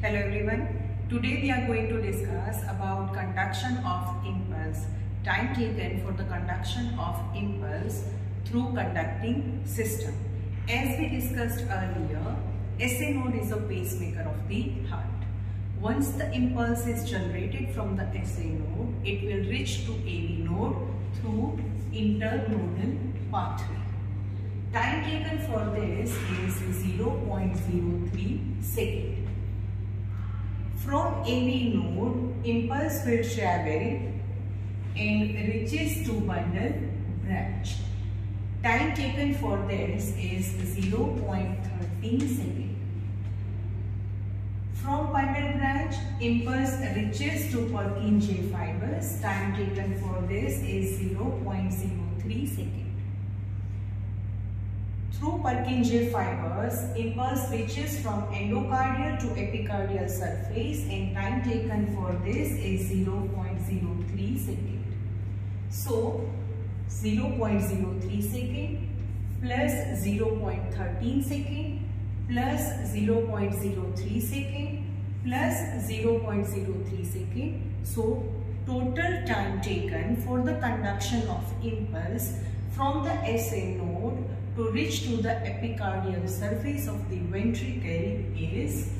Hello everyone, today we are going to discuss about conduction of impulse, time taken for the conduction of impulse through conducting system. As we discussed earlier, SA node is a pacemaker of the heart. Once the impulse is generated from the SA node, it will reach to AV node through inter-nodal pathway. Time taken for this is 0.03 second. From AV node, impulse will travel and reaches to bundle branch. Time taken for this is 0.13 second. From bundle branch, impulse reaches to Purkinje fibers. Time taken for this is 0.03 second. Through Purkinje fibers, impulse reaches from endocardial to epicardial surface and time taken for this is 0.03 second. So, 0.03 second plus 0.13 second plus 0.03 second plus 0.03 second. So, total time taken for the conduction of impulse from the SA node to reach to the epicardial surface of the ventricle is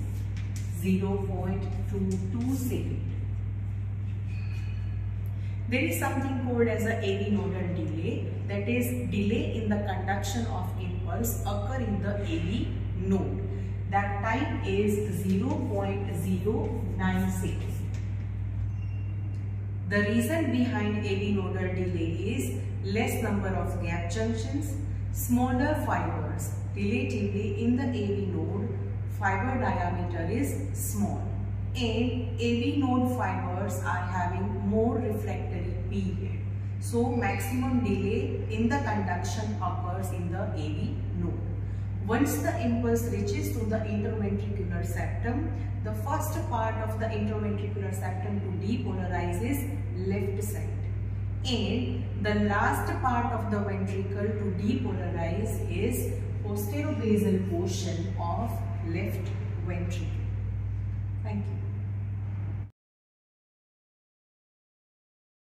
0.22 second. There is something called as an AV nodal delay, that is delay in the conduction of impulse occur in the AV node. That time is 0.09 second. The reason behind AV nodal delay is less number of gap junctions, smaller fibers. Relatively in the AV node, fiber diameter is small and AV node fibers are having more refractory period. So maximum delay in the conduction occurs in the AV node. Once the impulse reaches to the interventricular septum, the first part of the interventricular septum to depolarize is left side. And the last part of the ventricle to depolarize is posterobasal portion of left ventricle. Thank you.